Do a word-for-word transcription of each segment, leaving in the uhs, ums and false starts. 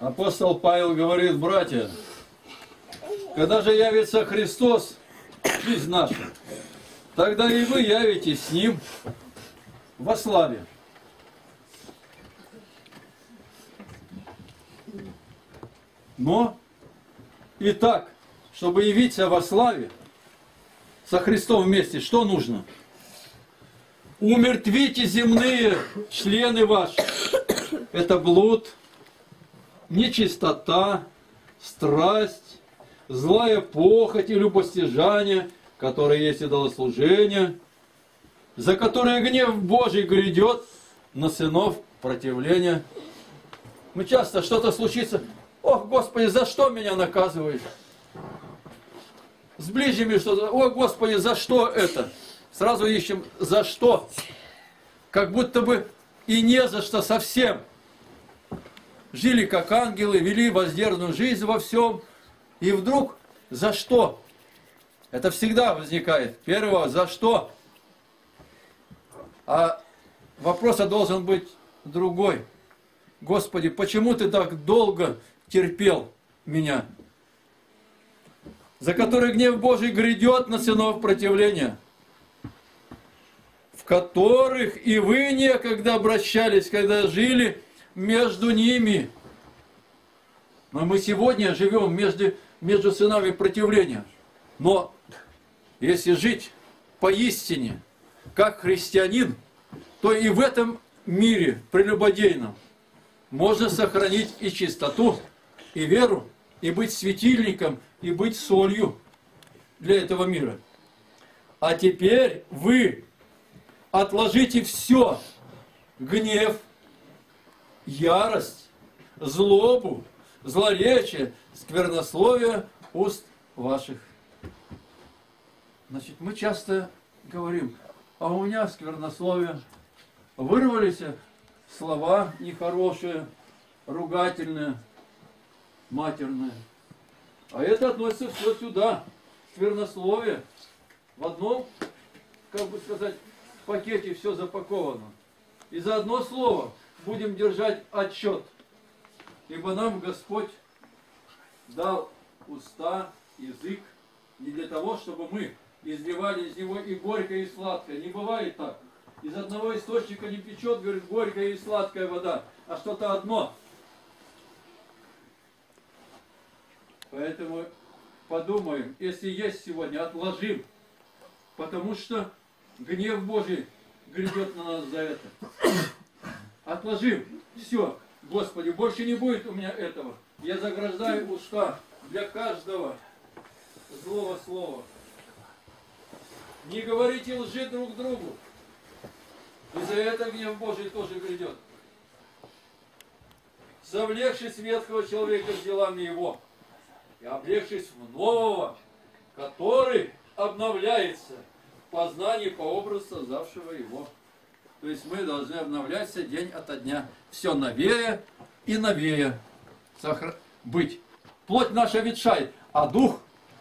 Апостол Павел говорит: братья, когда же явится Христос, жизнь наша, тогда и вы явитесь с Ним во славе. Но и так, чтобы явиться во славе со Христом вместе, что нужно? Умертвите земные члены ваши. Это блуд, нечистота, страсть, злая похоть и любостяжание, которые есть идолослужение, за которое гнев Божий грядет на сынов противления. Мы часто что-то случится. О, Господи, за что меня наказываешь? С ближними что-то. О, Господи, за что это? Сразу ищем, за что. Как будто бы и не за что совсем. Жили как ангелы, вели воздержанную жизнь во всем. И вдруг за что? Это всегда возникает. Первого, за что? А вопрос должен быть другой. Господи, почему ты так долго терпел меня? За который гнев Божий грядет на сынов противления, в которых и вы некогда обращались, когда жили между ними. Но мы сегодня живем между, между сынами противления. Но если жить поистине, как христианин, то и в этом мире прелюбодейном можно сохранить и чистоту, и веру, и быть светильником, и быть солью для этого мира. А теперь вы отложите все: гнев, ярость, злобу, злоречие, сквернословие уст ваших. Значит, мы часто говорим: а у меня сквернословие, вырвались слова нехорошие, ругательные, матерные. А это относится все сюда, сквернословие. В одном, как бы сказать, пакете все запаковано. И за одно слово будем держать отчет. Ибо нам Господь дал уста, язык, не для того, чтобы мы изливали из него и горькое, и сладкое. Не бывает так. Из одного источника не печет, говорит, горькая и сладкая вода, а что-то одно. Поэтому подумаем, если есть сегодня, отложим, потому что гнев Божий грядет на нас за это. Отложим, все, Господи, больше не будет у меня этого. Я заграждаю уста для каждого злого слова. Не говорите лжи друг другу. И за это гнев Божий тоже грядет. Совлекшись ветхого человека с делами его, и облегшись в нового, который обновляется в познании по образу создавшего его. То есть мы должны обновляться день ото дня. Все новее и новее быть. Плоть наша ветшает, а дух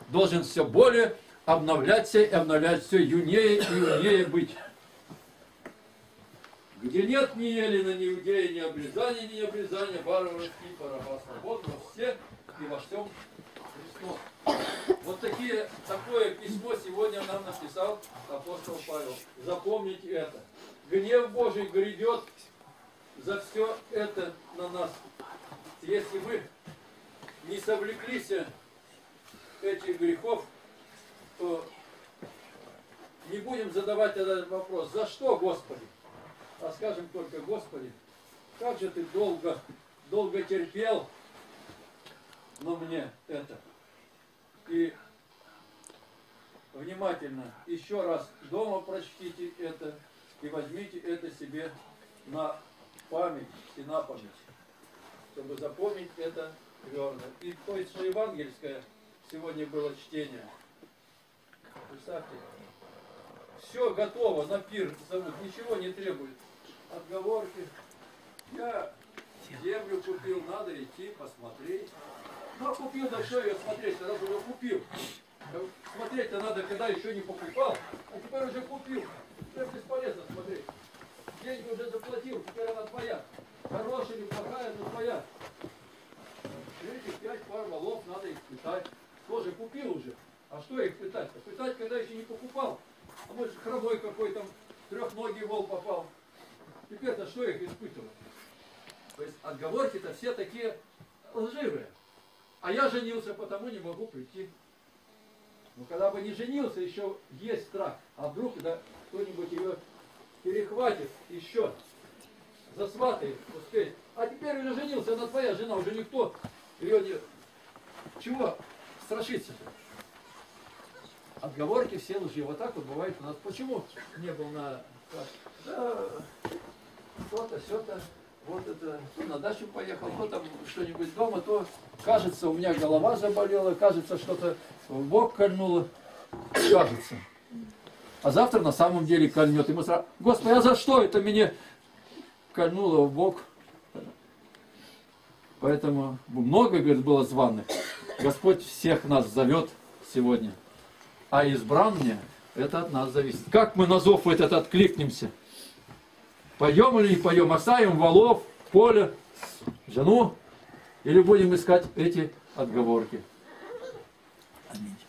должен все более обновляться и обновлять, все юнее и юнее быть. Где нет ни елена, ни иудея, ни обрезания, ни обрезания, варвара, скипа, раба, свободного, все и во всем Христос. Вот такие, такое письмо сегодня нам написал апостол Павел. Запомните это. Гнев Божий грядет за все это на нас. Если мы не совлеклись этих грехов, то не будем задавать этот вопрос. За что, Господи? А скажем только: Господи, как же ты долго, долго терпел, но мне это. И внимательно еще раз дома прочтите это и возьмите это себе на память и на память, чтобы запомнить это твердо. И то есть евангельское сегодня было чтение. Представьте, все готово, на пир зовут, ничего не требует. Отговорки. Я землю купил, надо идти посмотреть. Ну, а купил, да что ее смотреть, раз уже купил. Смотреть-то надо, когда еще не покупал, а теперь уже купил. Теперь бесполезно смотреть. Деньги уже заплатил, теперь она твоя. Хорошая или плохая, но твоя. эти пять пар валов надо их пытать. Тоже купил уже. А что их пытать-то? Пытать, когда еще не покупал. А может, хромой какой-то трехногий вол попал. Теперь-то что их испытывать? То есть отговорки-то все такие лживые. А я женился, потому не могу прийти. Но когда бы не женился, еще есть страх. А вдруг да, кто-нибудь ее перехватит еще, засватает, успеет. А теперь уже женился, она твоя жена, уже никто ее не... Чего страшиться-то? Отговорки все лжи. Вот так вот бывает у нас. Почему не был на... Да, что-то, все-то, вот это, то на дачу поехал, то там что-нибудь дома, то кажется, у меня голова заболела, кажется, что-то в бок кольнуло, кажется. А завтра на самом деле кольнет. И мы сразу, Господи, а за что это меня кольнуло в бок? Поэтому много, говорит, было званых. Господь всех нас зовет сегодня. А избрание, это от нас зависит. Как мы на зов этот откликнемся? Поем или не поем? Оставим валов, поле, жену? Или будем искать эти отговорки? Аминь.